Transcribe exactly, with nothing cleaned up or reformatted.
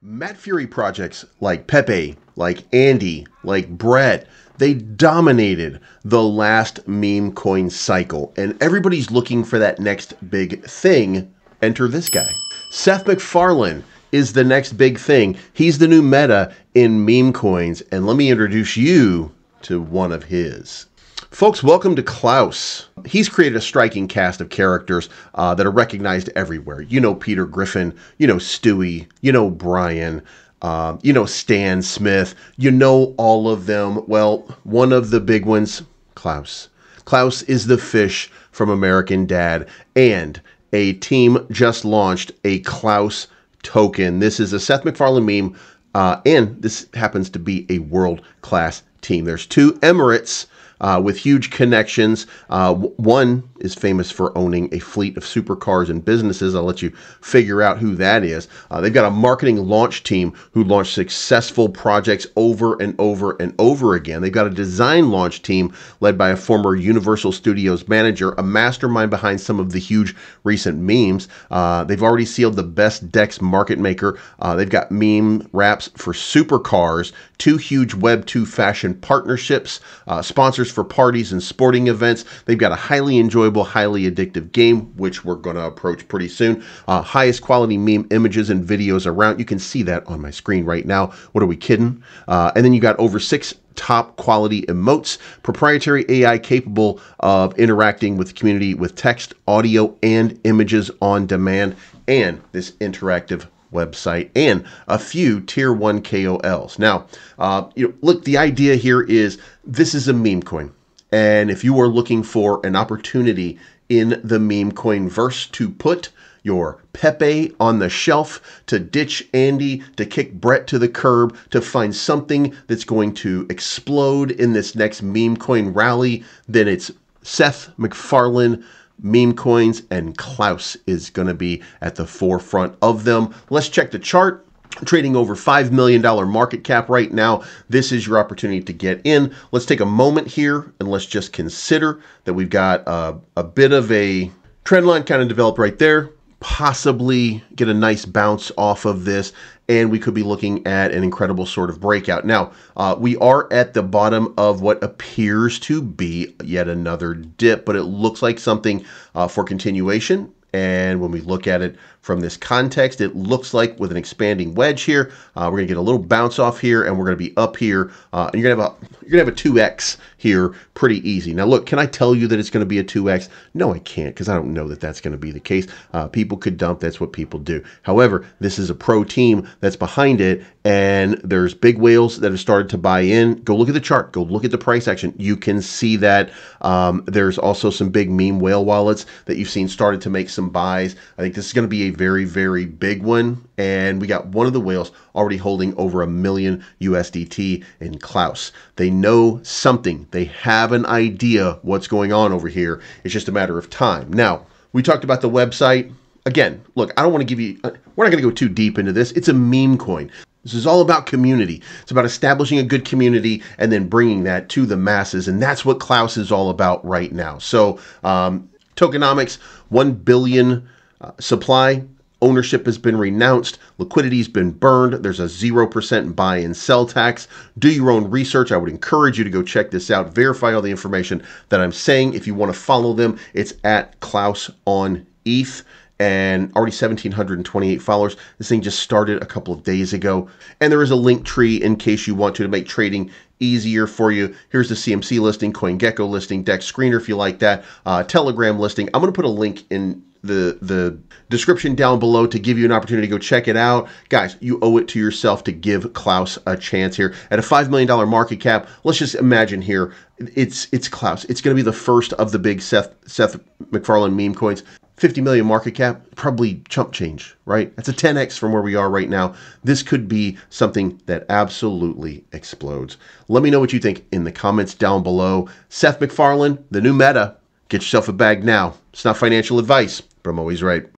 Matt Fury projects like Pepe, like Andy, like Brett, they dominated the last meme coin cycle, and everybody's looking for that next big thing. Enter this guy. Seth MacFarlane is the next big thing. He's the new meta in meme coins, and let me introduce you to one of his. Folks, welcome to Klaus. He's created a striking cast of characters uh, that are recognized everywhere. You know Peter Griffin, you know Stewie, you know Brian, um, you know Stan Smith, you know all of them. Well, one of the big ones, Klaus. Klaus is the fish from American Dad, and a team just launched a Klaus token. This is a Seth MacFarlane meme, uh, and this happens to be a world-class team. There's two Emirates Uh, with huge connections. Uh, one is famous for owning a fleet of supercars and businesses. I'll let you figure out who that is. Uh, they've got a marketing launch team who launched successful projects over and over and over again. They've got a design launch team led by a former Universal Studios manager, a mastermind behind some of the huge recent memes. Uh, they've already sealed the best DEX market maker. Uh, they've got meme wraps for supercars, two huge Web two fashion partnerships, uh, sponsors for parties and sporting events. They've got a highly enjoyable, highly addictive game, which we're going to approach pretty soon. Uh, highest quality meme images and videos around. You can see that on my screen right now. What are we kidding? Uh, and then you got over six top quality emotes, proprietary A I capable of interacting with the community with text, audio, and images on demand, and this interactive website, and a few tier one K O Ls. Now, uh, you know, look, the idea here is this is a meme coin. And if you are looking for an opportunity in the meme coin verse to put your Pepe on the shelf, to ditch Andy, to kick Brett to the curb, to find something that's going to explode in this next meme coin rally, then it's Seth MacFarlane meme coins, and Klaus is going to be at the forefront of them. Let's check the chart. Trading over five million dollars market cap right now. This is your opportunity to get in. Let's take a moment here and let's just consider that we've got a, a bit of a trend line kind of developed right there. Possibly get a nice bounce off of this, and we could be looking at an incredible sort of breakout. Now, uh, we are at the bottom of what appears to be yet another dip, but it looks like something uh, for continuation. And when we look at it from this context, it looks like with an expanding wedge here, uh, we're gonna get a little bounce off here, and we're gonna be up here. Uh, and you're gonna have a you're gonna have a two X here, pretty easy. Now, look, can I tell you that it's gonna be a two X? No, I can't, because I don't know that that's gonna be the case. Uh, people could dump. That's what people do. However, this is a pro team that's behind it, and there's big whales that have started to buy in. Go look at the chart. Go look at the price action. You can see that um, there's also some big meme whale wallets that you've seen started to make some buys. I think this is going to be a very, very big one. And we got one of the whales already holding over a million U S D T in Klaus. They know something. They have an idea what's going on over here. It's just a matter of time. Now, we talked about the website. Again, look, I don't want to give you, we're not going to go too deep into this. It's a meme coin. This is all about community. It's about establishing a good community and then bringing that to the masses. And that's what Klaus is all about right now. So, um, tokenomics, one billion uh, supply, ownership has been renounced, liquidity's been burned, there's a zero percent buy and sell tax. Do your own research. I would encourage you to go check this out, verify all the information that I'm saying. If you want to follow them, it's at Klaus on E T H. And already one thousand seven hundred twenty-eight followers. This thing just started a couple of days ago. And there is a link tree in case you want to, to make trading easier for you. Here's the C M C listing, CoinGecko listing, Dex Screener if you like that, uh, Telegram listing. I'm going to put a link in the the description down below to give you an opportunity to go check it out. Guys, you owe it to yourself to give Klaus a chance here. At a five million dollar market cap, let's just imagine here, it's it's Klaus. It's going to be the first of the big Seth, Seth MacFarlane meme coins. fifty million market cap, probably chump change, right? That's a ten X from where we are right now. This could be something that absolutely explodes. Let me know what you think in the comments down below. Seth MacFarlane, the new meta. Get yourself a bag now. It's not financial advice, but I'm always right.